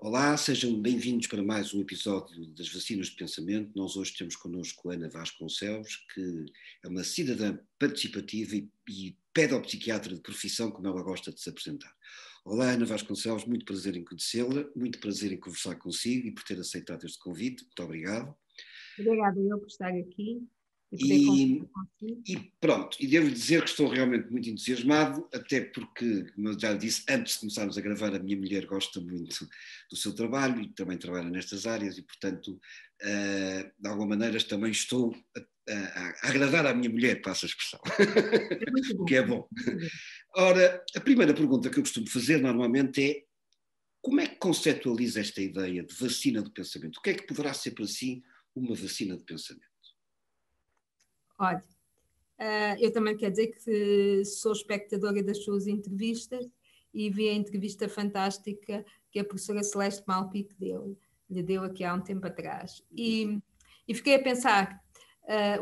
Olá, sejam bem-vindos para mais um episódio das Vacinas de Pensamento. Nós hoje temos connosco a Ana Vasconcelos, que é uma cidadã participativa e pedopsiquiatra de profissão, como ela gosta de se apresentar. Olá, Ana Vasconcelos, muito prazer em conhecê-la, muito prazer em conversar consigo e por ter aceitado este convite. Muito obrigado. Obrigada eu por estar aqui. E pronto, e devo dizer que estou realmente muito entusiasmado, até porque, como já disse, antes de começarmos a gravar, a minha mulher gosta muito do seu trabalho e também trabalha nestas áreas e, portanto, de alguma maneira também estou a agradar à minha mulher, passo a expressão, o que é bom. Ora, a primeira pergunta que eu costumo fazer normalmente é: como é que conceptualiza esta ideia de vacina do pensamento? O que é que poderá ser para si uma vacina de pensamento? Olha, eu também quero dizer que sou espectadora das suas entrevistas e vi a entrevista fantástica que a professora Celeste Malpique lhe deu aqui há um tempo atrás. E fiquei a pensar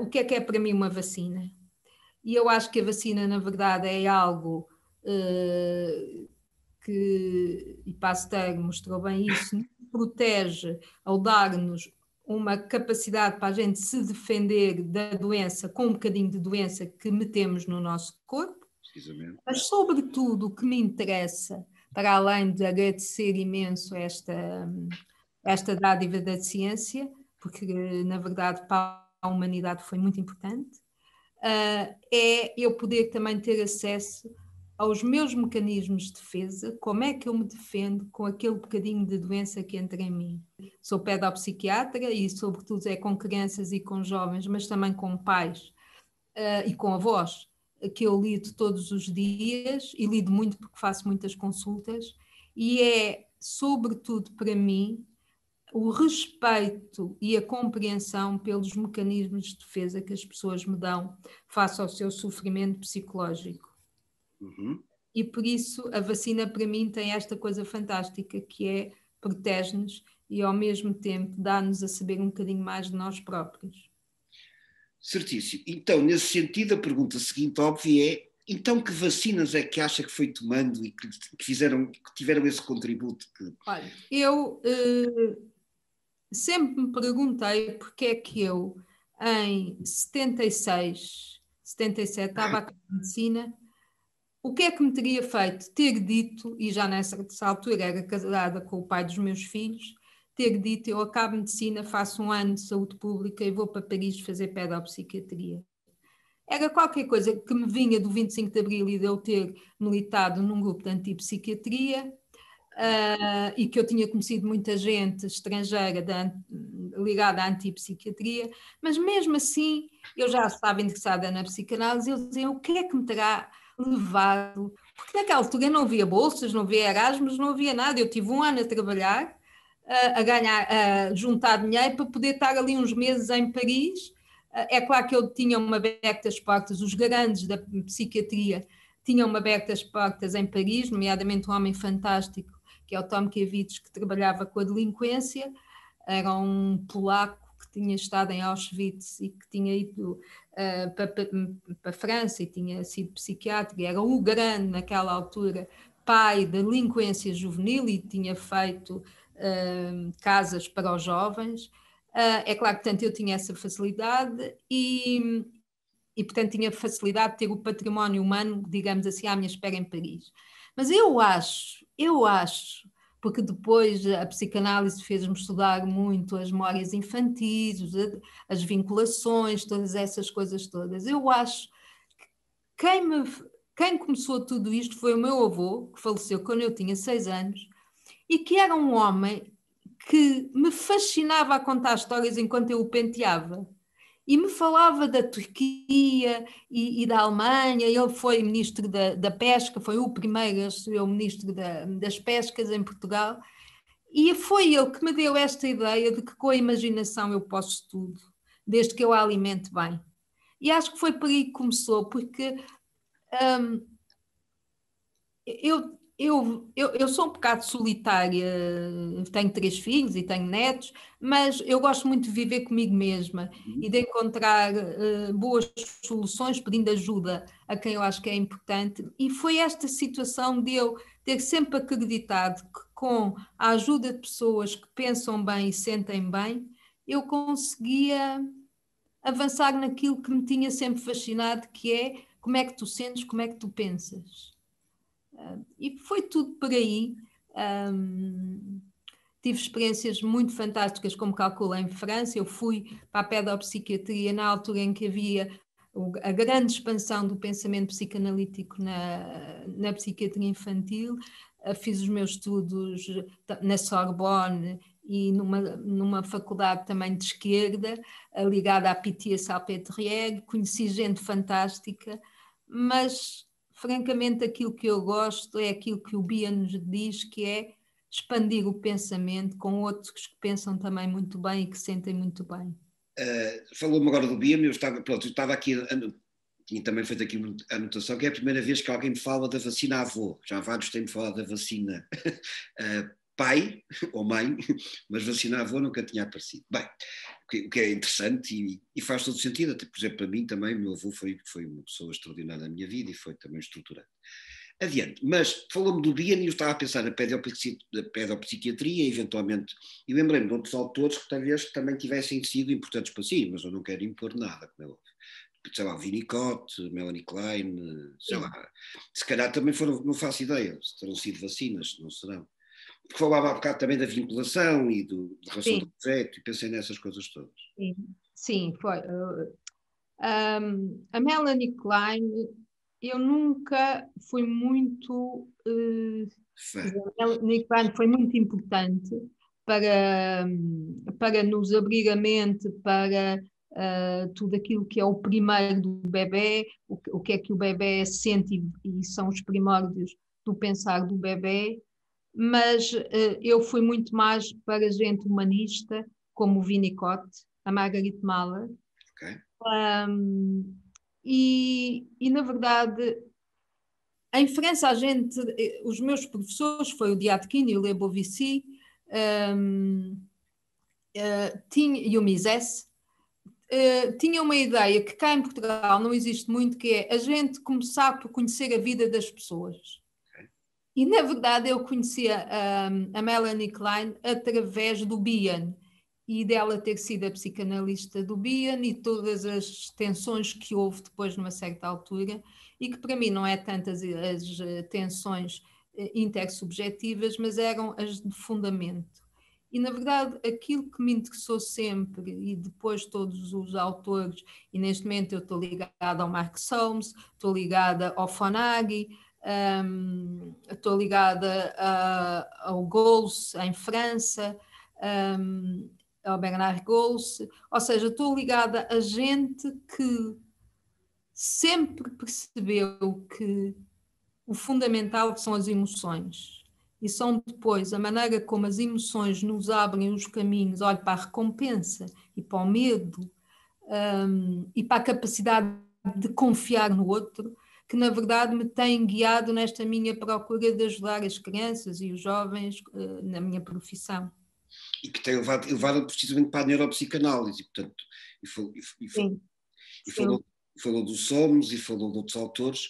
o que é para mim uma vacina? E eu acho que a vacina, na verdade, é algo que, e Pasteur mostrou bem isso, protege ao dar-nos uma capacidade para a gente se defender da doença, com um bocadinho de doença que metemos no nosso corpo. Precisamente. Mas, sobretudo, o que me interessa, para além de agradecer imenso esta dádiva da ciência, porque, na verdade, para a humanidade foi muito importante, é eu poder também ter acesso aos meus mecanismos de defesa, como é que eu me defendo com aquele bocadinho de doença que entra em mim. Sou pedopsiquiatra e, sobretudo, é com crianças e com jovens, mas também com pais e com avós, que eu lido todos os dias, e lido muito porque faço muitas consultas, e é, sobretudo para mim, o respeito e a compreensão pelos mecanismos de defesa que as pessoas me dão face ao seu sofrimento psicológico. Uhum. E por isso a vacina para mim tem esta coisa fantástica que é protege-nos e ao mesmo tempo dá-nos a saber um bocadinho mais de nós próprios. Certíssimo. Então, nesse sentido, a pergunta seguinte óbvia é: então que vacinas é que acha que foi tomando e que tiveram esse contributo? Olha, eu sempre me perguntei porque é que eu em 77 estava a medicina. O que é que me teria feito ter dito, e já nessa altura era casada com o pai dos meus filhos, ter dito: eu acabo medicina, faço um ano de saúde pública e vou para Paris fazer pedopsiquiatria. Era qualquer coisa que me vinha do 25 de Abril e de eu ter militado num grupo de antipsiquiatria e que eu tinha conhecido muita gente estrangeira ligada à antipsiquiatria, mas mesmo assim eu já estava interessada na psicanálise. Eu dizia: o que é que me terá levado, porque naquela altura não havia bolsas, não havia Erasmus, não havia nada. Eu tive um ano a trabalhar, a ganhar, a juntar dinheiro para poder estar ali uns meses em Paris. É claro que eu tinha uma aberta as portas, os grandes da psiquiatria tinham uma aberta as portas em Paris, nomeadamente um homem fantástico que é o Tomkiewicz, que trabalhava com a delinquência, era um polaco que tinha estado em Auschwitz e que tinha ido para a França e tinha sido psiquiatra, era o grande naquela altura pai da delinquência juvenil e tinha feito casas para os jovens. É claro que, portanto, eu tinha essa facilidade e portanto tinha facilidade de ter o património humano, digamos assim, à minha espera em Paris. Mas eu acho, porque depois a psicanálise fez-me estudar muito as memórias infantis, as vinculações, todas essas coisas todas. Eu acho que quem começou tudo isto foi o meu avô, que faleceu quando eu tinha 6 anos, e que era um homem que me fascinava a contar histórias enquanto eu o penteava. E me falava da Turquia e da Alemanha. Ele foi ministro da Pesca, foi o primeiro a ser o ministro das Pescas em Portugal. E foi ele que me deu esta ideia de que com a imaginação eu posso tudo, desde que eu a alimente bem. E acho que foi por aí que começou, porque eu Eu sou um bocado solitária, tenho 3 filhos e tenho netos, mas eu gosto muito de viver comigo mesma e de encontrar boas soluções, pedindo ajuda a quem eu acho que é importante. E foi esta situação de eu ter sempre acreditado que com a ajuda de pessoas que pensam bem e sentem bem, eu conseguia avançar naquilo que me tinha sempre fascinado, que é como é que tu sentes, como é que tu pensas. E foi tudo por aí. Tive experiências muito fantásticas, como calculo, em França. Eu fui para a pedopsiquiatria na altura em que havia a grande expansão do pensamento psicanalítico na psiquiatria infantil. Fiz os meus estudos na Sorbonne e numa faculdade também de esquerda, ligada à Pitié-Salpêtrière. Conheci gente fantástica, mas francamente, aquilo que eu gosto é aquilo que o Bion nos diz, que é expandir o pensamento com outros que pensam também muito bem e que sentem muito bem. Falou-me agora do Bion, eu estava aqui, tinha também feito aqui uma anotação, que é a primeira vez que alguém me fala da vacina avô. Já há vários tempos falado da vacina pai ou mãe, mas vacina avô nunca tinha aparecido. Bem, o que é interessante e faz todo sentido, até, por exemplo, para mim também, o meu avô foi uma pessoa extraordinária na minha vida e foi também estruturante. Adiante, mas falou-me do Bion e eu estava a pensar na pedopsiquiatria, eventualmente, e lembrei-me de outros autores que talvez também tivessem sido importantes para si, mas eu não quero impor nada, como é óbvio. Sei lá, Winnicott, Melanie Klein, sei lá, se calhar também foram, não faço ideia, se terão sido vacinas, se não serão. Porque falava há bocado também da vinculação e da relação do projeto, e pensei nessas coisas todas. Sim, foi. A Melanie Klein, eu nunca fui muito... A Melanie Klein foi muito importante para nos abrir a mente, para tudo aquilo que é o primeiro do bebé, o que é que o bebé sente, e são os primórdios do pensar do bebé. Mas eu fui muito mais para gente humanista, como o Winnicott, a Margaret Mahler. Okay. E, na verdade, em França, os meus professores, foi o Diatkine e o Lebovici, e o Mises, tinham uma ideia que cá em Portugal não existe muito, que é a gente começar por conhecer a vida das pessoas. E, na verdade, eu conhecia a Melanie Klein através do Bion e dela ter sido a psicanalista do Bion e todas as tensões que houve depois numa certa altura, e que para mim não é tantas as tensões intersubjetivas, mas eram as de fundamento. E, na verdade, aquilo que me interessou sempre, e depois todos os autores, e neste momento eu estou ligada ao Mark Solms, estou ligada ao Fonagy, estou ligada ao Golse em França, ao Bernard Golse, ou seja, estou ligada a gente que sempre percebeu que o fundamental são as emoções, e são depois a maneira como as emoções nos abrem os caminhos, olha, para a recompensa e para o medo, e para a capacidade de confiar no outro, que na verdade me têm guiado nesta minha procura de ajudar as crianças e os jovens na minha profissão. E que tem levado precisamente para a neuropsicanálise, portanto, falou do Solms e falou de outros autores,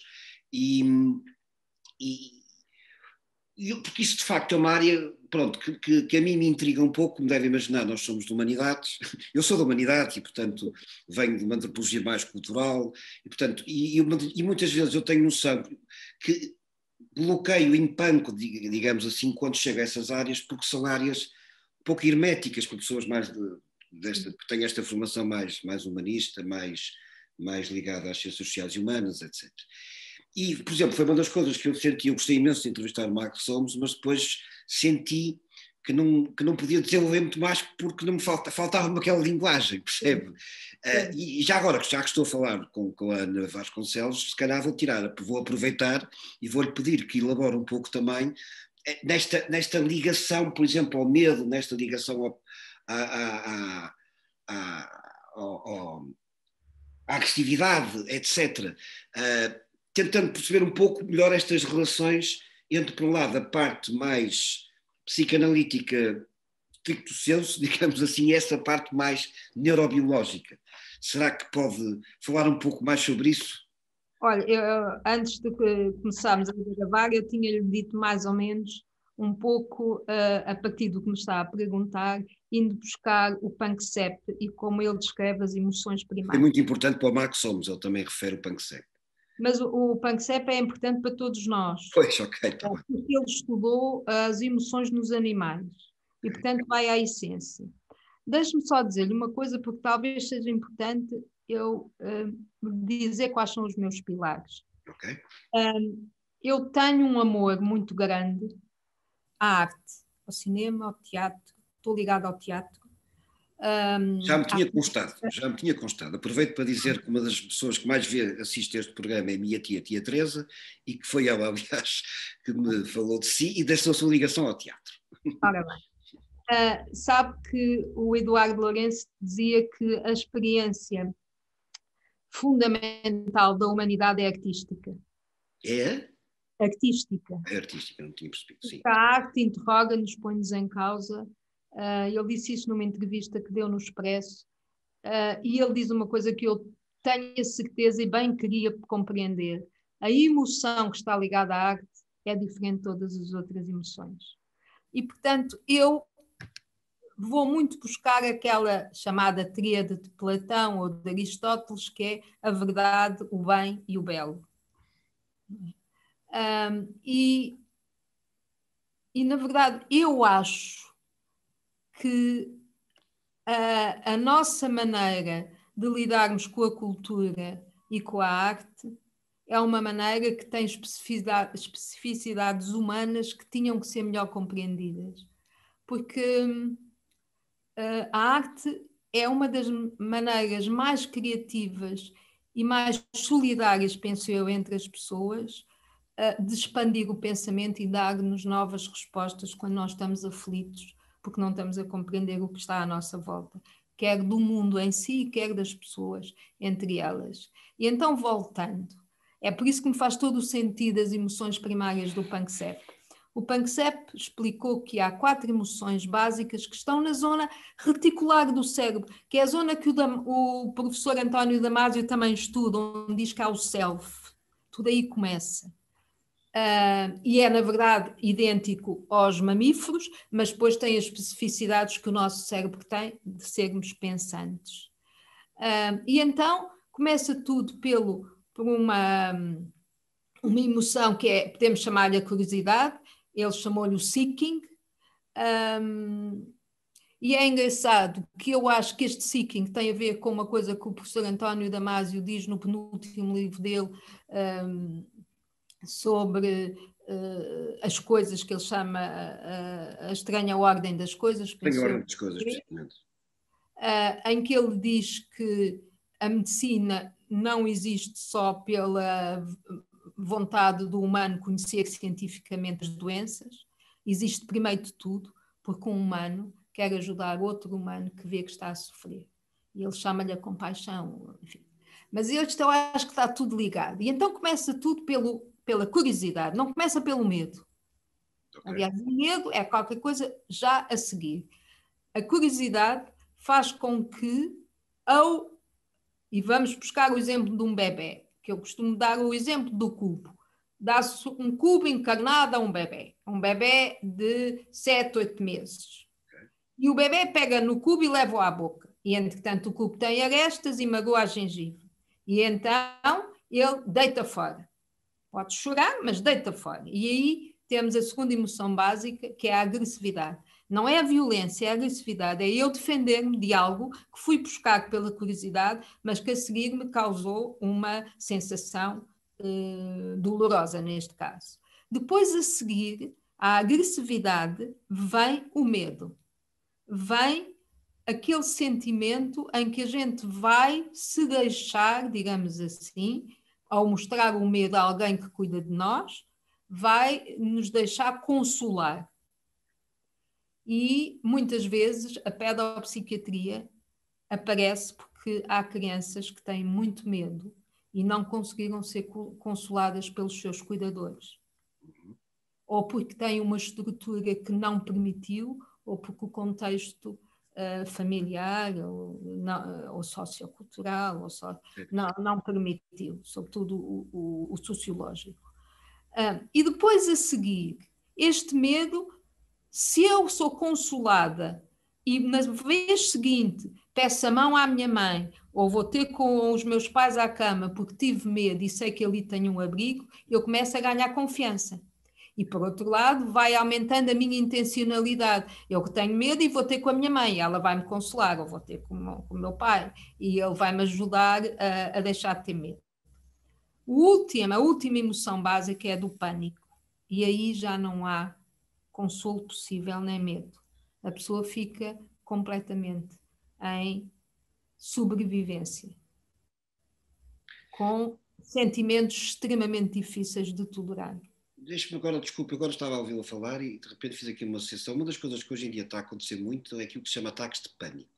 porque isso de facto é uma área, pronto, que a mim me intriga um pouco, como devem imaginar, nós somos de humanidades, eu sou de humanidades e, portanto, venho de uma antropologia mais cultural, e, portanto, e muitas vezes eu tenho noção que bloqueio, empanco, digamos assim, quando chego a essas áreas, porque são áreas um pouco herméticas, para pessoas mais que têm esta formação mais humanista, mais ligada às ciências sociais e humanas, etc. E, por exemplo, foi uma das coisas que eu senti, eu gostei imenso de entrevistar o Mark Solms, mas depois senti que não podia desenvolver muito mais porque não me faltava-me aquela linguagem, percebe? E já agora, já que estou a falar com a Ana Vasconcelos, se calhar vou aproveitar e vou-lhe pedir que elabore um pouco também nesta ligação, por exemplo, ao medo, nesta ligação à agressividade, etc., tentando perceber um pouco melhor estas relações entre, por um lado, a parte mais psicanalítica, stricto sensu, digamos assim, essa parte mais neurobiológica. Será que pode falar um pouco mais sobre isso? Olha, eu, antes de que começarmos a gravar, eu tinha-lhe dito mais ou menos um pouco a partir do que me está a perguntar, indo buscar o Panksepp e como ele descreve as emoções primárias. É muito importante para o Mark Solms, ele também refere o Panksepp. Mas o Panksepp é importante para todos nós. Pois, ok. Tá bem. Porque ele estudou as emoções nos animais e, portanto, vai à essência. Deixe-me só dizer-lhe uma coisa, porque talvez seja importante eu dizer quais são os meus pilares. Ok. Eu tenho um amor muito grande à arte, ao cinema, ao teatro. Estou ligada ao teatro. Já me tinha constado. Aproveito para dizer que uma das pessoas que mais assiste a este programa é a minha tia Teresa, e que foi ela, aliás, que me falou de si e dessa sua ligação ao teatro. Ora bem, sabe que o Eduardo Lourenço dizia que a experiência fundamental da humanidade é artística. É? Artística. É artística, não tinha percebido, sim. A arte interroga-nos, põe-nos em causa. Ele disse isso numa entrevista que deu no Expresso, e ele diz uma coisa que eu tenho a certeza e bem queria compreender: a emoção que está ligada à arte é diferente de todas as outras emoções. E, portanto, eu vou muito buscar aquela chamada tríade de Platão ou de Aristóteles, que é a verdade, o bem e o belo. E na verdade, eu acho que a nossa maneira de lidarmos com a cultura e com a arte é uma maneira que tem especificidades humanas que tinham que ser melhor compreendidas. Porque a arte é uma das maneiras mais criativas e mais solidárias, penso eu, entre as pessoas, de expandir o pensamento e dar-nos novas respostas quando nós estamos aflitos, porque não estamos a compreender o que está à nossa volta, quer do mundo em si, quer das pessoas entre elas. E então, voltando, é por isso que me faz todo o sentido as emoções primárias do Panksepp. O Panksepp explicou que há 4 emoções básicas que estão na zona reticular do cérebro, que é a zona que o professor António Damasio também estuda, onde diz que há o self. Tudo aí começa. E é, na verdade, idêntico aos mamíferos, mas depois tem as especificidades que o nosso cérebro tem de sermos pensantes. E então começa tudo por uma emoção que é, podemos chamar-lhe a curiosidade, ele chamou-lhe o seeking, e é engraçado que eu acho que este seeking tem a ver com uma coisa que o professor António Damasio diz no penúltimo livro dele, sobre as coisas que ele chama a estranha ordem das coisas. Estranha ordem das coisas, precisamente. Em que ele diz que a medicina não existe só pela vontade do humano conhecer cientificamente as doenças, existe primeiro de tudo porque um humano quer ajudar outro humano que vê que está a sofrer. E ele chama-lhe a compaixão, enfim. Mas eu acho que está tudo ligado. E então começa tudo pela curiosidade, não começa pelo medo. Okay. Aliás, o medo é qualquer coisa já a seguir. A curiosidade faz com que, e vamos buscar o exemplo de um bebê, que eu costumo dar o exemplo do cubo. Dá-se um cubo encarnado a um bebê de 7 ou 8 meses. Okay. E o bebê pega no cubo e leva-o à boca. E, entretanto, o cubo tem arestas e magoa a gengiva. E então ele deita fora. Pode chorar, mas deita fora. E aí temos a segunda emoção básica, que é a agressividade. Não é a violência, é a agressividade. É eu defender-me de algo que fui buscar pela curiosidade, mas que a seguir me causou uma sensação dolorosa, neste caso. Depois, a seguir, à agressividade, vem o medo. Vem aquele sentimento em que a gente vai se deixar, digamos assim, ao mostrar o medo a alguém que cuida de nós, vai nos deixar consolar. E, muitas vezes, a pedopsiquiatria aparece porque há crianças que têm muito medo e não conseguiram ser consoladas pelos seus cuidadores. ou porque tem uma estrutura que não permitiu, ou porque o contexto familiar ou sociocultural ou não permitiu, sobretudo o sociológico. E depois a seguir, este medo, se eu sou consolada e na vez seguinte peço a mão à minha mãe ou vou ter com os meus pais à cama porque tive medo e sei que ali tenho um abrigo, eu começo a ganhar confiança. E, por outro lado, vai aumentando a minha intencionalidade. Eu que tenho medo e vou ter com a minha mãe, ela vai-me consolar, ou vou ter com o meu pai, e ele vai-me ajudar a deixar de ter medo. A última emoção básica é a do pânico. E aí já não há consolo possível, nem medo. A pessoa fica completamente em sobrevivência, com sentimentos extremamente difíceis de tolerar. Deixa-me agora, desculpe, agora estava a ouvi-la falar e de repente fiz aqui uma associação. Uma das coisas que hoje em dia está a acontecer muito é aquilo que se chama ataques de pânico.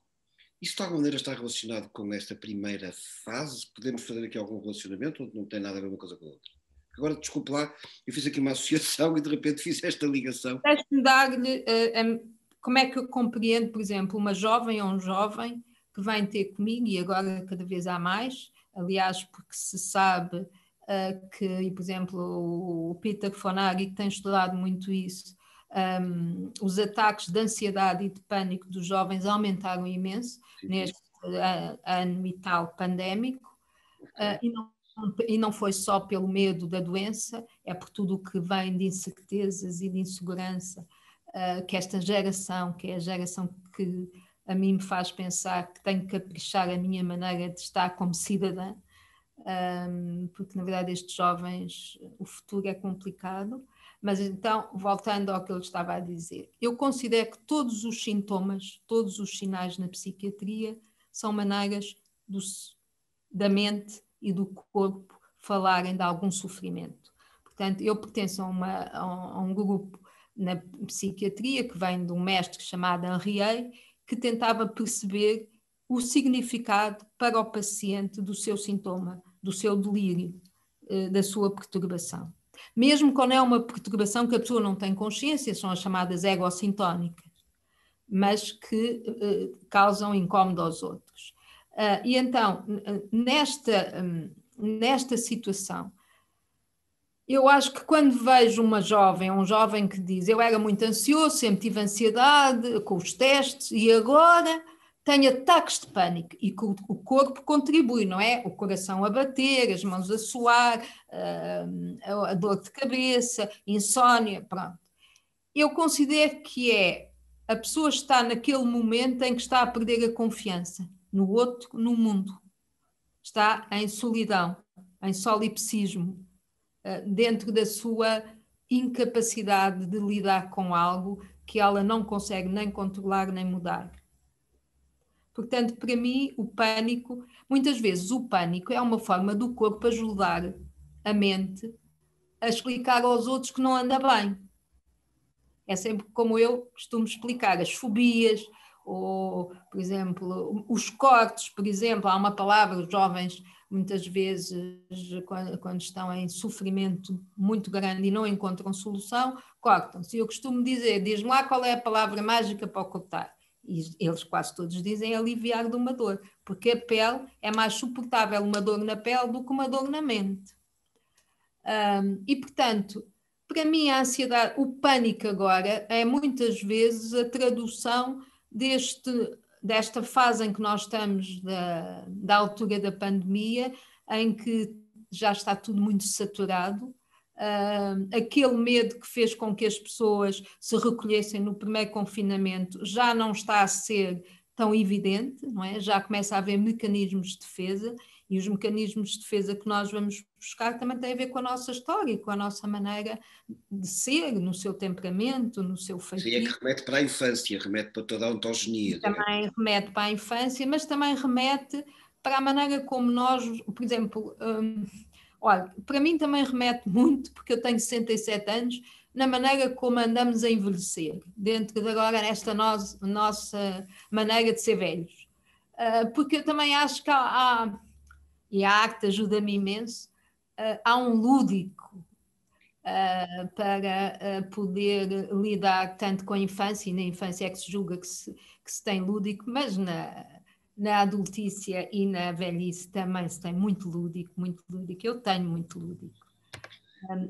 Isso de alguma maneira está relacionado com esta primeira fase? Podemos fazer aqui algum relacionamento ou não tem nada a ver uma coisa com a outra? Agora, desculpe lá, eu fiz aqui uma associação e de repente fiz esta ligação. Deixe-me dar-lhe, como é que eu compreendo, por exemplo, uma jovem ou um jovem que vem ter comigo, e agora cada vez há mais, aliás, porque se sabe... que, por exemplo, o Peter Fonagy, que tem estudado muito isso, os ataques de ansiedade e de pânico dos jovens aumentaram imenso neste ano e tal pandémico, e não foi só pelo medo da doença, é por tudo o que vem de incertezas e de insegurança, que esta geração, que é a geração que a mim me faz pensar que tenho que caprichar a minha maneira de estar como cidadã, porque na verdade estes jovens o futuro é complicado. Mas então, voltando ao que eu estava a dizer, eu considero que todos os sintomas, todos os sinais na psiquiatria são maneiras da mente e do corpo falarem de algum sofrimento. Portanto, eu pertenço a um grupo na psiquiatria que vem de um mestre chamado Henriet, que tentava perceber o significado para o paciente do seu sintoma, do seu delírio, da sua perturbação. Mesmo quando é uma perturbação que a pessoa não tem consciência, são as chamadas egossintónicas, mas que causam incómodo aos outros. E então, nesta situação, eu acho que quando vejo uma jovem, um jovem que diz eu era muito ansioso, sempre tive ansiedade com os testes e agora... tem ataques de pânico e que o corpo contribui, não é? O coração a bater, as mãos a suar, a dor de cabeça, insónia, pronto. Eu considero que a pessoa está naquele momento em que está a perder a confiança no outro, no mundo. Está em solidão, em solipsismo, dentro da sua incapacidade de lidar com algo que ela não consegue nem controlar nem mudar. Portanto, para mim, o pânico, muitas vezes o pânico é uma forma do corpo ajudar a mente a explicar aos outros que não anda bem. É sempre como eu costumo explicar, as fobias, ou, por exemplo, os cortes, por exemplo, há uma palavra, os jovens muitas vezes, quando estão em sofrimento muito grande e não encontram solução, cortam-se. Eu costumo dizer, diz-me lá qual é a palavra mágica para cortar. E eles quase todos dizem aliviar de uma dor, porque a pele é mais suportável uma dor na pele do que uma dor na mente. E, portanto, para mim a ansiedade, o pânico agora é muitas vezes a tradução desta fase em que nós estamos da altura da pandemia, em que já está tudo muito saturado. Aquele medo que fez com que as pessoas se recolhessem no primeiro confinamento já não está a ser tão evidente, não é? Já começa a haver mecanismos de defesa, e os mecanismos de defesa que nós vamos buscar também têm a ver com a nossa história, com a nossa maneira de ser, no seu temperamento, no seu feitio. Sim, é que remete para a infância, remete para toda a ontogenia. Também remete para a infância, mas também remete para a maneira como nós, por exemplo... Olha, para mim também remete muito, porque eu tenho 67 anos, na maneira como andamos a envelhecer, dentro de agora nesta nossa maneira de ser velhos. Porque eu também acho que há, e a arte ajuda-me imenso, há um lúdico, para poder lidar tanto com a infância, e na infância é que se julga que se tem lúdico, mas na adultícia e na velhice também se tem muito lúdico, eu tenho muito lúdico.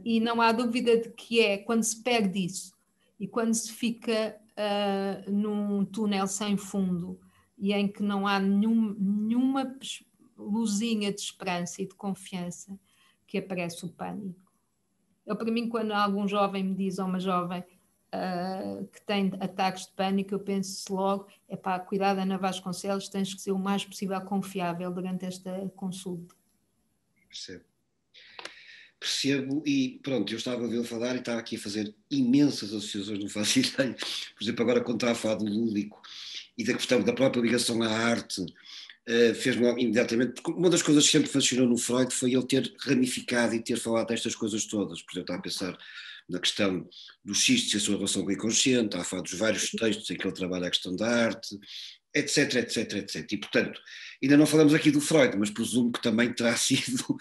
E não há dúvida de que é quando se perde isso e quando se fica num túnel sem fundo e em que não há nenhuma luzinha de esperança e de confiança que aparece o pânico. Eu, para mim, quando algum jovem me diz, ou uma jovem que tem ataques de pânico, eu penso logo, cuidado, Ana Vasconcelos, tens que ser o mais possível confiável durante esta consulta. Percebo, e pronto, eu estava a vê-lo falar e estava aqui a fazer imensas associações, não faço ideia. Por exemplo, agora quando estava a falar do lúdico e da questão da própria ligação à arte, fez-me imediatamente, porque uma das coisas que sempre fascinou no Freud foi ele ter ramificado e ter falado destas coisas todas. Por exemplo, estava a pensar na questão dos xistes e a sua relação com o inconsciente, estava a falar dos vários textos em que ele trabalha a questão da arte, etc, etc, etc. E, portanto, ainda não falamos aqui do Freud, mas presumo que também terá sido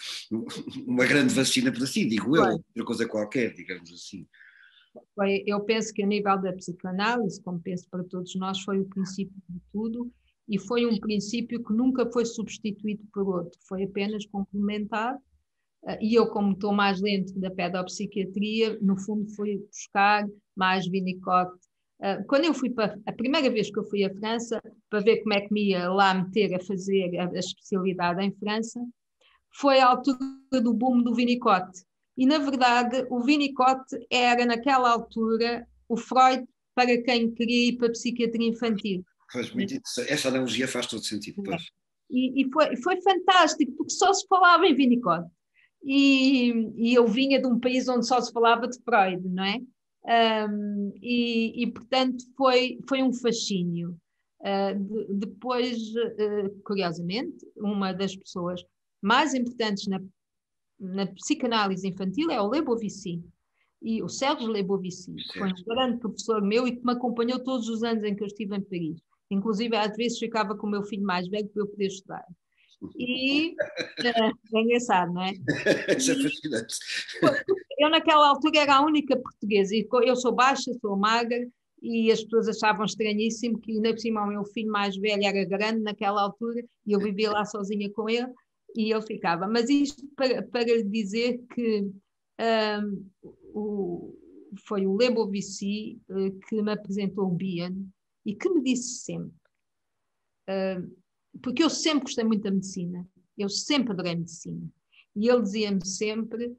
uma grande vacina para si, digo eu, outra coisa qualquer, digamos assim. Eu penso que a nível da psicanálise, como penso para todos nós, foi o princípio de tudo e foi um princípio que nunca foi substituído por outro, foi apenas complementar. E eu, como estou mais dentro da pedopsiquiatria, no fundo fui buscar mais Winnicott. Quando eu fui para a primeira vez que eu fui à França para ver como é que me ia lá meter a fazer a especialidade em França, foi a altura do boom do Winnicott. E na verdade o Winnicott era naquela altura o Freud para quem queria ir para a psiquiatria infantil. Pois, muito interessante. Essa analogia faz todo sentido, pois. E foi fantástico, porque só se falava em Winnicott. E eu vinha de um país onde só se falava de Freud, não é? Portanto, foi um fascínio. Depois, curiosamente, uma das pessoas mais importantes na psicanálise infantil é o Lebovici, e o Sérgio Lebovici, que foi um grande professor meu e que me acompanhou todos os anos em que eu estive em Paris. Inclusive, às vezes ficava com o meu filho mais velho para eu poder estudar. E é engraçado, não é? Eu naquela altura era a única portuguesa, e eu sou baixa, sou magra, e as pessoas achavam estranhíssimo que ainda por cima o meu filho mais velho era grande naquela altura e eu vivia lá sozinha com ele e ele ficava. Mas isto para dizer que foi o Lebovici que me apresentou o Bion e que me disse sempre... porque eu sempre gostei muito da medicina, eu sempre adorei medicina, e ele dizia-me sempre,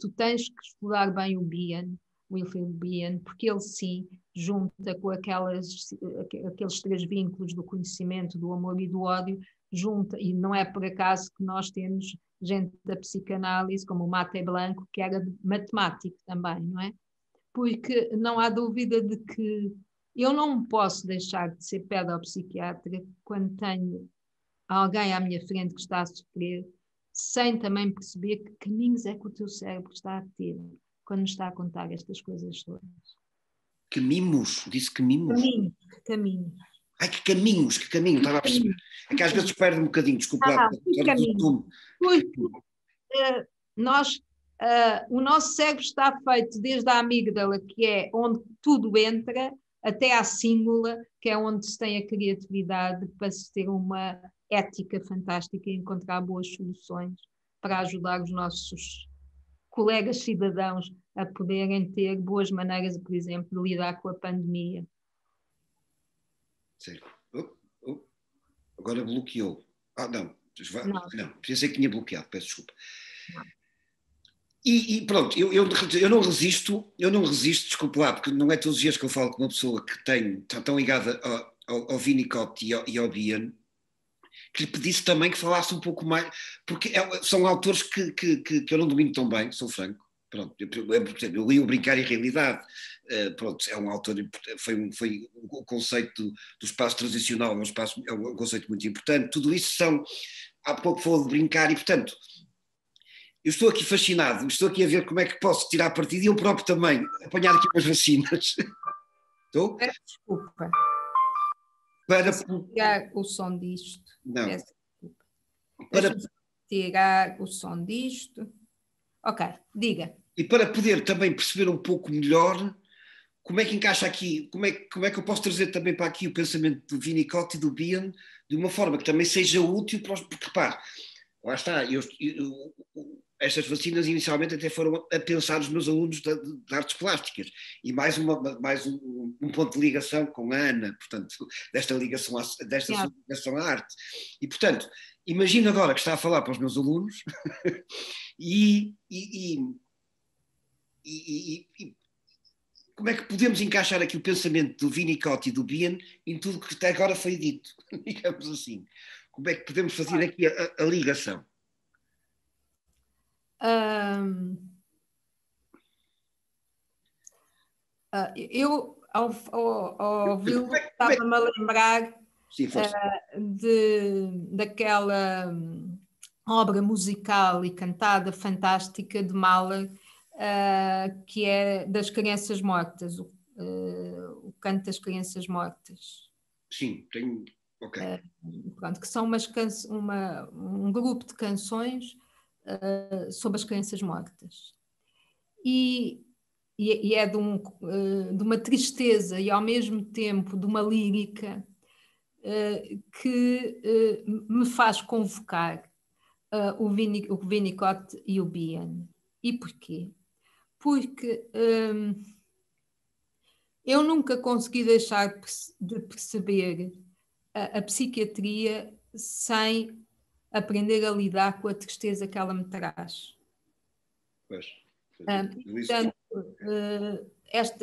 tu tens que estudar bem o Bion, o Wilfred Bion, porque ele sim junta com aqueles três vínculos do conhecimento, do amor e do ódio, junta, e não é por acaso que nós temos gente da psicanálise, como o Matte Blanco, que era matemático também, não é? Porque não há dúvida de que eu não posso deixar de ser pedopsiquiatra quando tenho alguém à minha frente que está a sofrer, sem também perceber que caminhos é que o teu cérebro está a ter quando está a contar estas coisas todas. Que mimos? Disse que mimos? Caminho. Ai, que caminhos, estava a perceber. É que às vezes perde um bocadinho, desculpa. O nosso cérebro está feito desde a amígdala, que é onde tudo entra, até à síngula, que é onde se tem a criatividade para se ter uma ética fantástica e encontrar boas soluções para ajudar os nossos colegas cidadãos a poderem ter boas maneiras, por exemplo, de lidar com a pandemia. Sim. Agora bloqueou. Não, pensei que tinha bloqueado, peço desculpa. E pronto, eu não resisto, desculpe lá, porque não é todos os dias que eu falo com uma pessoa que está tão ligada ao Winnicott e ao Bion, que lhe pedisse também que falasse um pouco mais, porque são autores que eu não domino tão bem, sou franco. Pronto, eu li o Brincar e Realidade, pronto, é um autor, foi o conceito do espaço transicional, é um conceito muito importante, tudo isso há pouco falou de brincar e, portanto... Eu estou aqui fascinado, estou aqui a ver como é que posso tirar partido, e eu próprio também, apanhar aqui umas vacinas. Estou? Desculpa. Tirar o som disto. Não. Tirar o som disto. Ok, diga. E para poder também perceber um pouco melhor como é que encaixa aqui, como é que eu posso trazer também para aqui o pensamento do Winnicott e do Bion de uma forma que também seja útil para os... Porque, repare, lá está, estas vacinas inicialmente até foram a pensar os meus alunos de artes plásticas. E mais um ponto de ligação com a Ana, portanto, desta ligação à arte. E, portanto, imagino agora que está a falar para os meus alunos e como é que podemos encaixar aqui o pensamento do Winnicott e do Bion em tudo que até agora foi dito, digamos assim. Como é que podemos fazer aqui a ligação? Eu, ao ouvi-lo, estava-me a lembrar daquela obra musical e cantada fantástica de Mahler, que é das crianças mortas, o canto das crianças mortas. Sim, tenho... Okay. Pronto, que são um grupo de canções sobre as crianças mortas e é de uma tristeza e ao mesmo tempo de uma lírica que me faz convocar o Winnicott e o Bion. E porquê? Porque eu nunca consegui deixar de perceber a psiquiatria sem aprender a lidar com a tristeza que ela me traz. Pois. Portanto,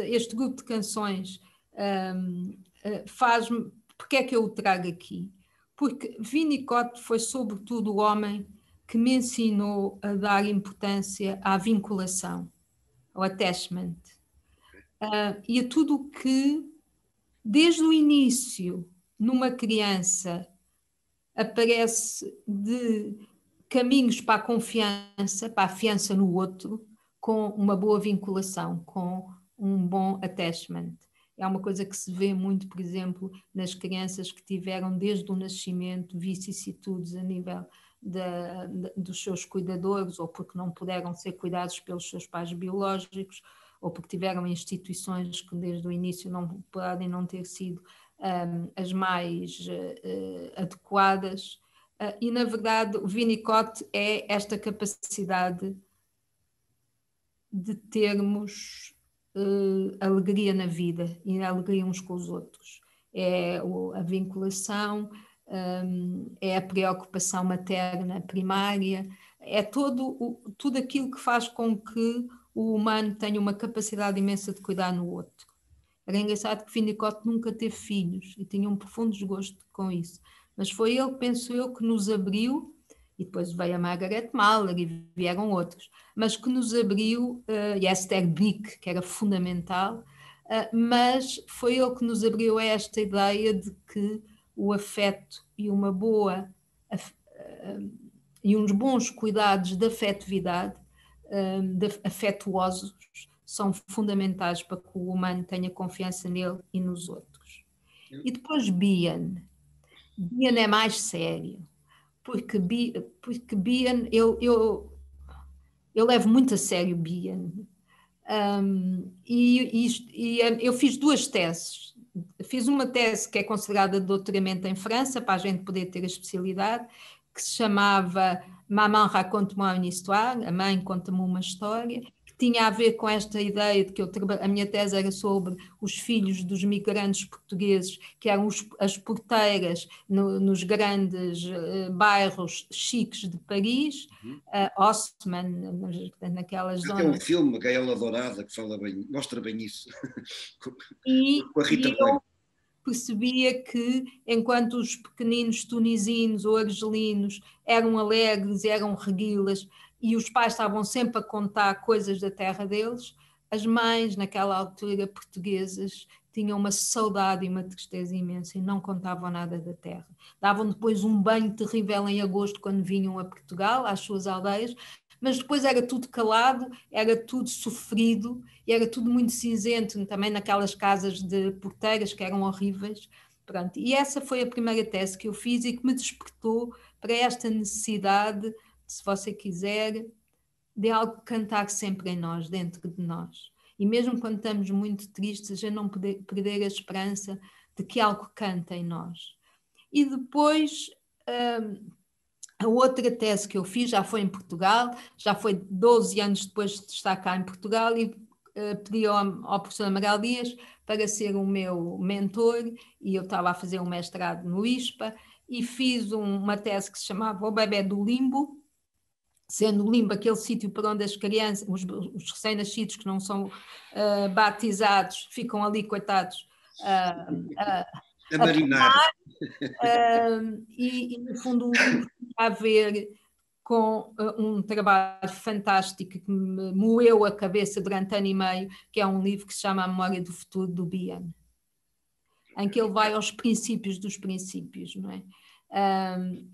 este grupo de canções faz-me... Porque é que eu o trago aqui? Porque Winnicott foi sobretudo o homem que me ensinou a dar importância à vinculação, ao attachment, e a tudo o que, desde o início, numa criança aparece de caminhos para a confiança, para a fiança no outro, com uma boa vinculação, com um bom attachment. É uma coisa que se vê muito, por exemplo, nas crianças que tiveram desde o nascimento vicissitudes a nível dos seus cuidadores, ou porque não puderam ser cuidados pelos seus pais biológicos, ou porque tiveram instituições que desde o início não podem não ter sido as mais adequadas, e na verdade o Winnicott é esta capacidade de termos alegria na vida e alegria uns com os outros. É a vinculação, é a preocupação materna primária, é tudo aquilo que faz com que o humano tenha uma capacidade imensa de cuidar no outro. Era engraçado que Winnicott nunca teve filhos e tinha um profundo desgosto com isso. Mas foi ele, penso eu, que nos abriu, e depois veio a Margaret Mahler e vieram outros, mas que nos abriu, e a Esther Bick, que era fundamental, mas foi ele que nos abriu a esta ideia de que o afeto e uma boa e uns bons cuidados de afetividade, afetuosos, são fundamentais para que o humano tenha confiança nele e nos outros. E depois Bion. Bion é mais sério, porque Bion, eu levo muito a sério Bion. Eu fiz duas teses. Fiz uma tese que é considerada de doutoramento em França, para a gente poder ter a especialidade, que se chamava Maman raconte-moi une histoire, a mãe conta-me uma história, tinha a ver com esta ideia de que a minha tese era sobre os filhos dos migrantes portugueses, que eram as porteiras nos grandes bairros chiques de Paris, Haussmann, naquelas zonas. Tem um filme, A Gaiola Dourada, que fala bem, mostra bem isso. Com a Rita Blanco. Percebia que, enquanto os pequeninos tunisinos ou argelinos eram alegres, eram reguilas, e os pais estavam sempre a contar coisas da terra deles, as mães, naquela altura, portuguesas, tinham uma saudade e uma tristeza imensa e não contavam nada da terra. Davam depois um banho terrível em agosto quando vinham a Portugal, às suas aldeias, mas depois era tudo calado, era tudo sofrido, e era tudo muito cinzento, também naquelas casas de porteiras que eram horríveis. Pronto. E essa foi a primeira tese que eu fiz e que me despertou para esta necessidade, se você quiser, de algo que cantar sempre em nós, dentro de nós. E mesmo quando estamos muito tristes, já não perder a esperança de que algo canta em nós. E depois, a outra tese que eu fiz já foi em Portugal, já foi 12 anos depois de estar cá em Portugal, e pedi ao professor Amaral Dias para ser o meu mentor, e eu estava a fazer um mestrado no ISPA, e fiz uma tese que se chamava O Bebé do Limbo, sendo o limbo aquele sítio para onde as crianças, os recém-nascidos que não são batizados, ficam ali, coitados, a marinar. E no fundo o livro tem a ver com um trabalho fantástico que me moeu a cabeça durante ano e meio, que é um livro que se chama A Memória do Futuro, do Bion, em que ele vai aos princípios dos princípios, não é?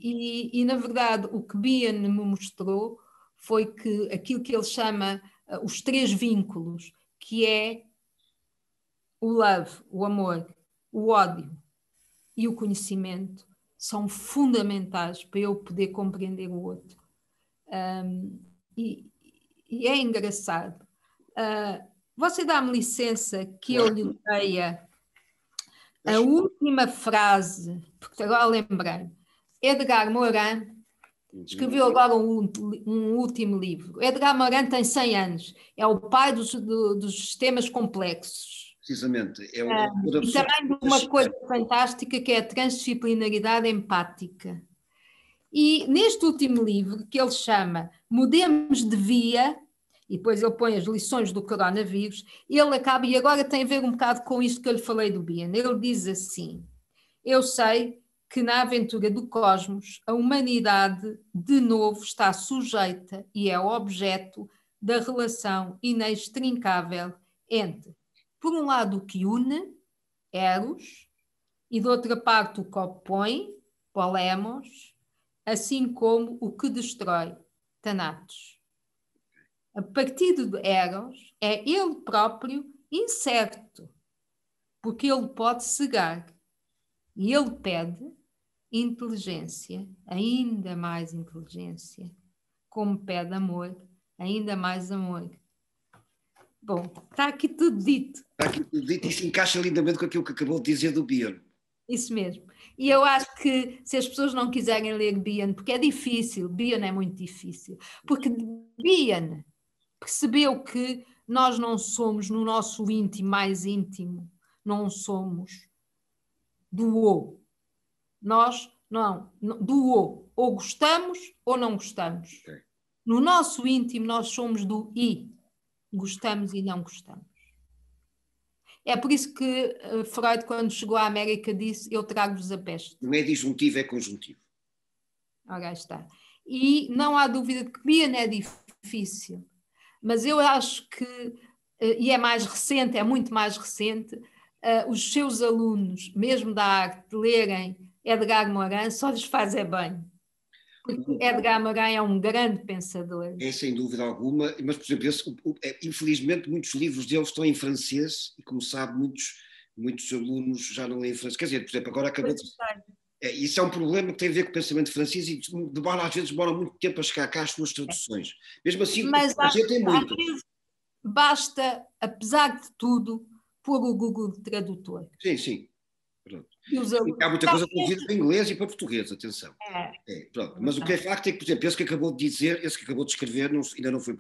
E na verdade o que Bion me mostrou foi que aquilo que ele chama os três vínculos, que é o love, o amor, o ódio e o conhecimento, são fundamentais para eu poder compreender o outro. E é engraçado, você dá-me licença que eu lhe leia a última frase, porque agora lembrei. Edgar Morin escreveu agora um último livro. Edgar Morin tem 100 anos, é o pai dos sistemas complexos. Precisamente. É e também de uma coisa fantástica que é a transdisciplinaridade empática. E neste último livro, que ele chama Mudemos de Via, e depois ele põe as lições do coronavírus, ele acaba, e agora tem a ver um bocado com isto que eu lhe falei do Bion. Ele diz assim: eu sei que na aventura do cosmos a humanidade de novo está sujeita e é objeto da relação inextrincável entre, por um lado, o que une, Eros, e de outra parte o que opõe, Polemos, assim como o que destrói, Thanatos. A partir do Eros, é ele próprio incerto, porque ele pode cegar, e ele pede inteligência, ainda mais inteligência, como pede amor, ainda mais amor. Bom, está aqui tudo dito. Está aqui tudo dito e se encaixa lindamente com aquilo que acabou de dizer do Bion. Isso mesmo. E eu acho que se as pessoas não quiserem ler Bion, porque é difícil, Bion é muito difícil, porque Bion percebeu que nós não somos, no nosso íntimo, mais íntimo, não somos do ou. Nós, não, do ou. Ou gostamos ou não gostamos. Okay. No nosso íntimo nós somos do i. Gostamos e não gostamos. É por isso que Freud, quando chegou à América, disse: eu trago-vos a peste. Não é disjuntivo, é conjuntivo. Ora, está. E não há dúvida de que Bion é difícil. Mas eu acho que, e é mais recente, é muito mais recente, os seus alunos, mesmo da arte, de lerem Edgar Morin, só lhes faz é bem. Porque Edgar Morin é um grande pensador. É, sem dúvida alguma, mas, por exemplo, infelizmente muitos livros dele estão em francês, e como sabe, muitos alunos já não leem francês. Quer dizer, por exemplo, agora acabou de... Isso é um problema que tem a ver com o pensamento francês e demora, às vezes demora muito tempo a chegar cá às suas traduções. Mesmo assim, mas a gente tem muito. Às vezes basta, apesar de tudo, pôr o Google Tradutor. Sim, sim. Pronto. Há muita coisa traduzida para inglês e para português, atenção. Pronto. Mas o que é facto é que, por exemplo, esse que acabou de escrever ainda não foi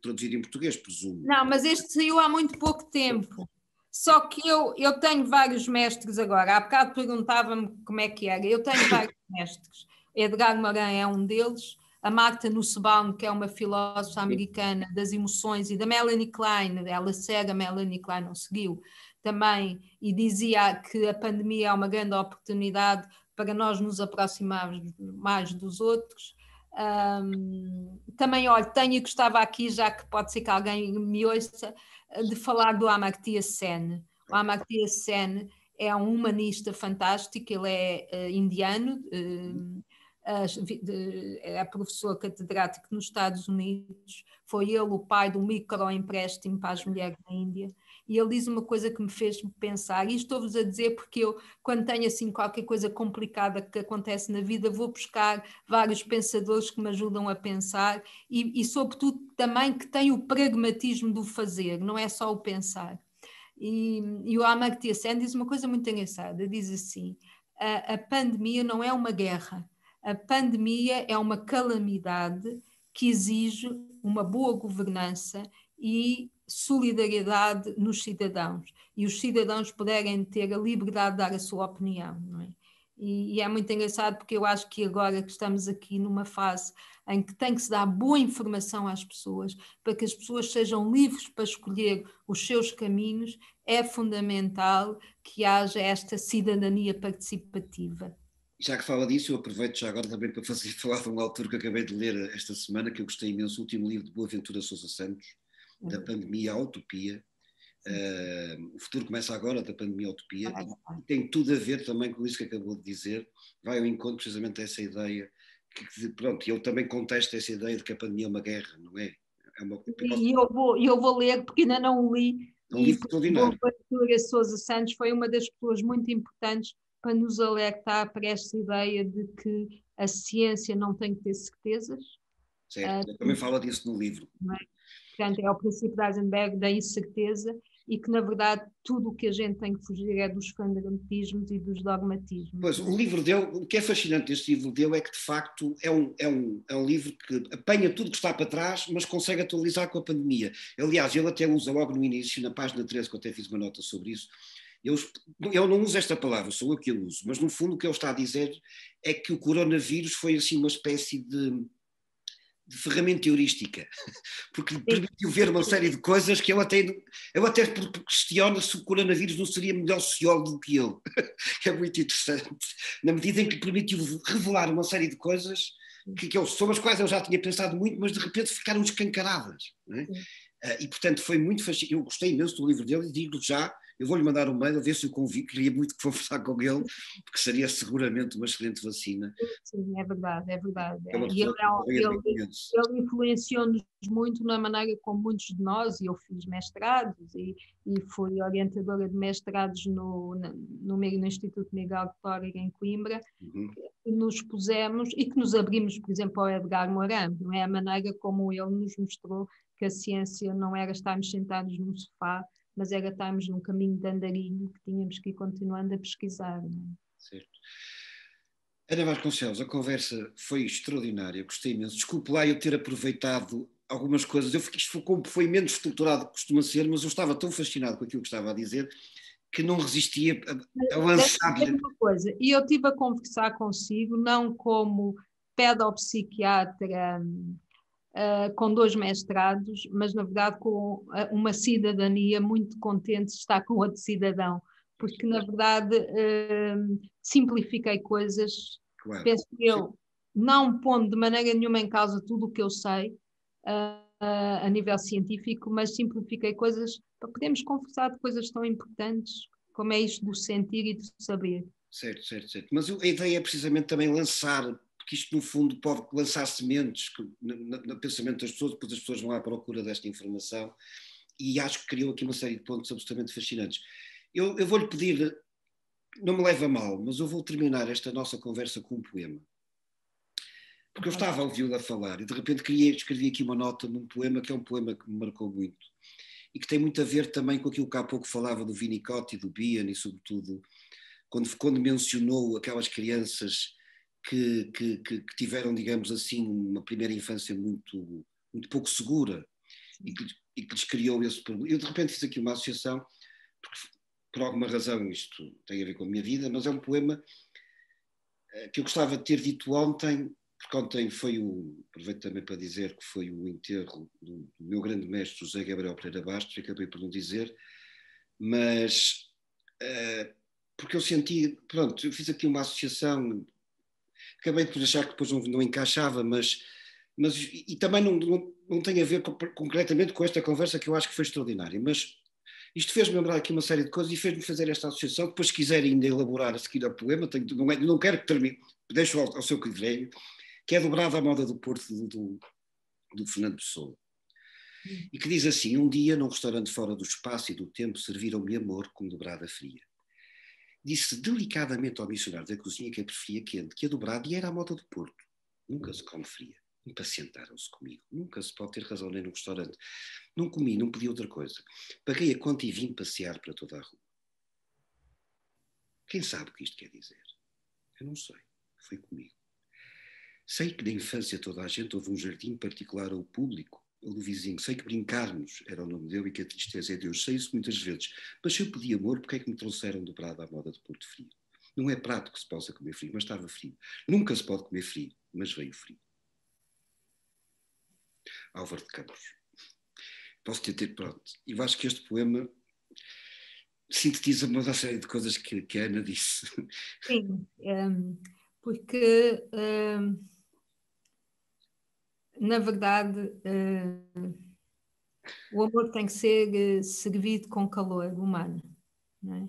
traduzido em português, presumo. Não, mas este saiu há muito pouco tempo. Só que eu tenho vários mestres agora. Há bocado perguntava-me como é que era. Eu tenho vários mestres. Edgar Morin é um deles. A Marta Nussbaum, que é uma filósofa americana das emoções, e da Melanie Klein, ela cega, Melanie Klein não seguiu também, e dizia que a pandemia é uma grande oportunidade para nós nos aproximarmos mais dos outros. Também, olha, tenho e gostava aqui, já que pode ser que alguém me ouça, de falar do Amartya Sen. O Amartya Sen é um humanista fantástico, ele é indiano, é professor catedrático nos Estados Unidos, foi ele o pai do microempréstimo para as mulheres na Índia, e ele diz uma coisa que me fez pensar, e estou-vos a dizer porque eu, quando tenho assim qualquer coisa complicada que acontece na vida, vou buscar vários pensadores que me ajudam a pensar, e sobretudo também que têm o pragmatismo do fazer, não é só o pensar. E o Amartya Sen diz uma coisa muito engraçada, diz assim, a pandemia não é uma guerra, a pandemia é uma calamidade que exige uma boa governança e solidariedade nos cidadãos, e os cidadãos puderem ter a liberdade de dar a sua opinião, não é? E é muito engraçado porque eu acho que agora que estamos aqui numa fase em que tem que se dar boa informação às pessoas, para que as pessoas sejam livres para escolher os seus caminhos, é fundamental que haja esta cidadania participativa. Já que fala disso, eu aproveito já agora também para falar de um autor que acabei de ler esta semana, que eu gostei imenso, o último livro de Boaventura Sousa Santos, Da Pandemia à Utopia. O futuro começa agora, da pandemia à utopia, e tem tudo a ver também com isso que acabou de dizer, vai ao encontro precisamente dessa ideia, que, pronto, eu também contesto essa ideia de que a pandemia é uma guerra, não é? Eu vou ler, porque ainda não o li, Boaventura Sousa Santos foi uma das pessoas muito importantes para nos alertar para esta ideia de que a ciência não tem que ter certezas. Certo, também fala disso no livro. Portanto, é o princípio de Heisenberg da incerteza e que, na verdade, tudo o que a gente tem que fugir é dos fanatismos e dos dogmatismos. Pois, o livro dele, o que é fascinante deste livro dele é que, de facto, é um livro que apanha tudo que está para trás, mas consegue atualizar com a pandemia. Aliás, ele até usa logo no início, na página 13, que eu até fiz uma nota sobre isso, eu não uso esta palavra, sou eu que a uso, mas, no fundo, o que ele está a dizer é que o coronavírus foi, assim, uma espécie de ferramenta heurística, porque lhe permitiu ver uma série de coisas que eu até questiono se o coronavírus não seria melhor sociólogo do que ele. É muito interessante, na medida em que lhe permitiu revelar uma série de coisas sobre as quais eu já tinha pensado muito, mas de repente ficaram escancaradas, não é? E portanto foi muito fascinante, eu gostei imenso do livro dele e digo já, eu vou-lhe mandar um mail a ver se eu convido, queria muito conversar com ele, porque seria seguramente uma excelente vacina. Sim, é verdade, é verdade. E ele influenciou-nos muito na maneira como muitos de nós, e eu fiz mestrados, e fui orientadora de mestrados no Instituto Miguel de Tóriga, em Coimbra, que nos pusemos e que nos abrimos, por exemplo, ao Edgar Morin, não é? A maneira como ele nos mostrou que a ciência não era estarmos sentados num sofá, mas era estarmos num caminho de andarilho que tínhamos que ir continuando a pesquisar. Não é? Certo. Ana Vasconcelos, a conversa foi extraordinária, gostei imenso. Desculpe lá eu ter aproveitado algumas coisas, isto foi menos estruturado que costuma ser, mas eu estava tão fascinado com aquilo que estava a dizer que não resistia a lançar... E eu estive a conversar consigo, não como pedopsiquiatra... com 2 mestrados, mas na verdade com uma cidadania muito contente de estar com outro cidadão, porque na verdade simplifiquei coisas, claro, penso eu, não pondo de maneira nenhuma em causa tudo o que eu sei a nível científico, mas simplifiquei coisas para podermos conversar de coisas tão importantes como é isto do sentir e do saber. Certo, certo, certo, mas a ideia é precisamente também lançar, que isto no fundo pode lançar sementes no pensamento das pessoas, depois as pessoas vão à procura desta informação e acho que criou aqui uma série de pontos absolutamente fascinantes. Eu vou-lhe pedir, não me leve a mal, mas eu vou terminar esta nossa conversa com um poema. Porque eu estava a ouvi-la falar e de repente escrevi aqui uma nota num poema que é um poema que me marcou muito e que tem muito a ver também com aquilo que há pouco falava do Winnicott e do Bion e sobretudo quando mencionou aquelas crianças que tiveram, digamos assim, uma primeira infância muito, muito pouco segura e que lhes criou esse problema. Eu de repente fiz aqui uma associação, porque por alguma razão isto tem a ver com a minha vida, mas é um poema que eu gostava de ter dito ontem, porque ontem aproveito também para dizer que foi o enterro do meu grande mestre José Gabriel Pereira Bastos, acabei por não dizer, mas porque eu senti, pronto, eu fiz aqui uma associação... Acabei por achar que depois não encaixava, mas e também não tem a ver concretamente com esta conversa que eu acho que foi extraordinária, mas Isto fez-me lembrar aqui uma série de coisas e fez-me fazer esta associação. Depois, se quiser ainda elaborar a seguir ao poema, tenho, não quero que termine, deixo ao seu critério, que é dobrado à moda do Porto do Fernando Pessoa. E que diz assim: um dia, num restaurante fora do espaço e do tempo, serviram-me amor com dobrada fria. Disse delicadamente ao missionário da cozinha que a preferia quente, que a dobrada era à moda do Porto. Nunca se come fria. Impacientaram-se comigo. Nunca se pode ter razão nem num restaurante. Não comi, não pedi outra coisa. Paguei a conta e vim passear para toda a rua. Quem sabe o que isto quer dizer? Eu não sei. Foi comigo. Sei que da infância toda a gente houve um jardim particular ao público, ao do vizinho. Sei que brincarmos era o nome dele e que a tristeza é Deus. Sei isso muitas vezes. Mas se eu pedi amor, porque é que me trouxeram dobrado à moda de Porto Frio? Não é prato que se possa comer frio, mas estava frio. Nunca se pode comer frio, mas veio frio. Álvaro de Campos. Posso ter, pronto. Eu acho que este poema sintetiza uma série de coisas que a Ana disse. Sim, porque na verdade o amor tem que ser servido com calor humano, não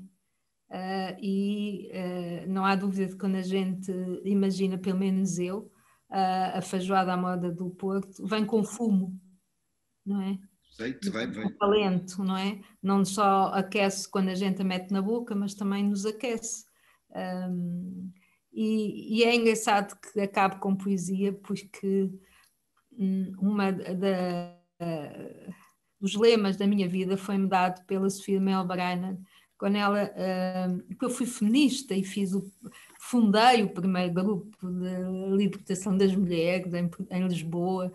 é? Não há dúvida de que quando a gente imagina, pelo menos eu, a feijoada à moda do Porto, vem com fumo, não é? Vai. Com talento, não é? Não só aquece quando a gente a mete na boca, mas também nos aquece. E é engraçado que acabe com poesia, porque dos lemas da minha vida foi-me dado pela Sofia Melbraina, quando ela, eu fui feminista e fundei o primeiro grupo de libertação das mulheres em Lisboa,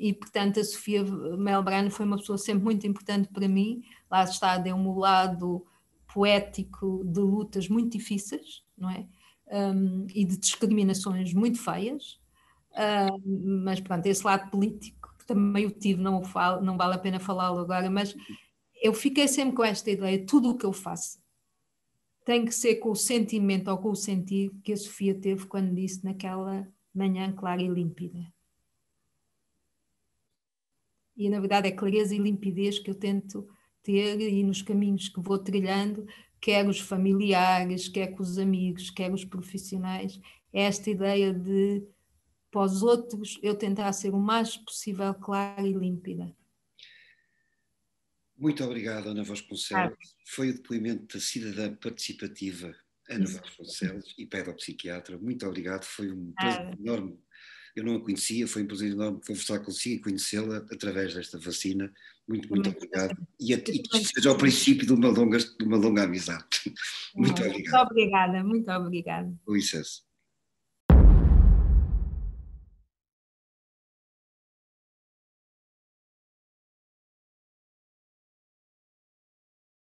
e portanto a Sofia Melbraina foi uma pessoa sempre muito importante para mim. Lá está, deu-me um lado poético de lutas muito difíceis, não é? E de discriminações muito feias, mas pronto, esse lado político que também eu tive, não vale a pena falá-lo agora, mas eu fiquei sempre com esta ideia: tudo o que eu faço tem que ser com o sentimento ou com o sentir que a Sofia teve quando disse naquela manhã clara e límpida. E na verdade é clareza e limpidez que eu tento ter, e nos caminhos que vou trilhando, quer os familiares, quer com os amigos, quer os profissionais, é esta ideia de, para os outros, eu tentar ser o mais possível clara e límpida. Muito obrigado, Ana Vasconcelos. Foi o depoimento da cidadã participativa Ana Vasconcelos e pedopsiquiatra. Muito obrigado, foi um prazer enorme. Eu não a conhecia, foi um prazer enorme conversar consigo e conhecê-la através desta vacina. Muito obrigado. E que isto seja o princípio de uma longa amizade. Muito obrigado. Muito obrigada, muito obrigada. Com licença.